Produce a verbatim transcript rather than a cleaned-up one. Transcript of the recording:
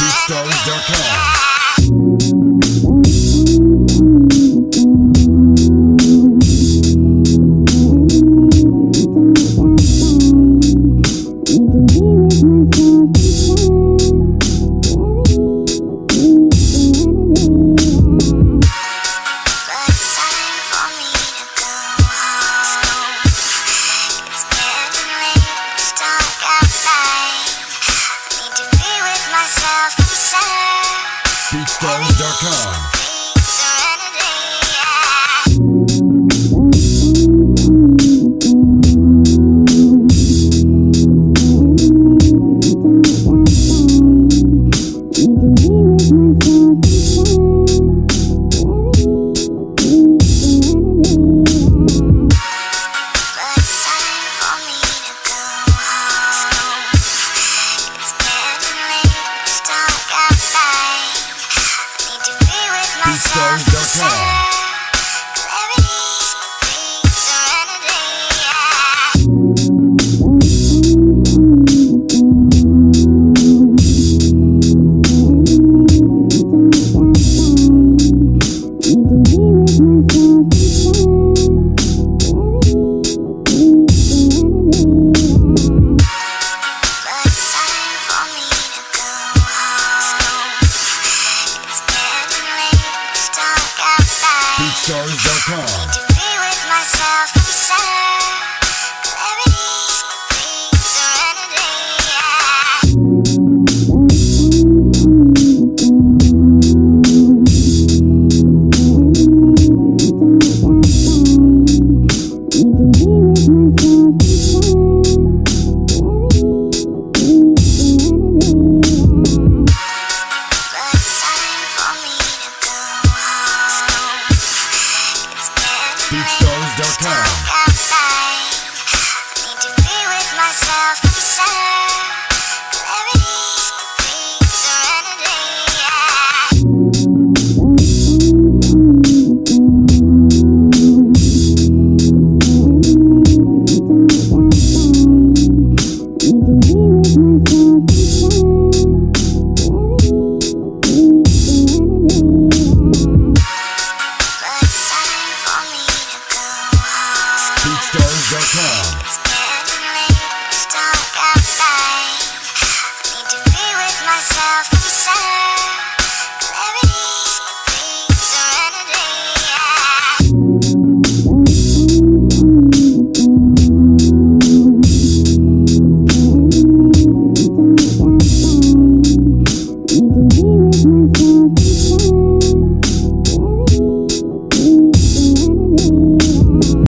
Beatstars dot com. Beatstars dot com. Beatstars dot com.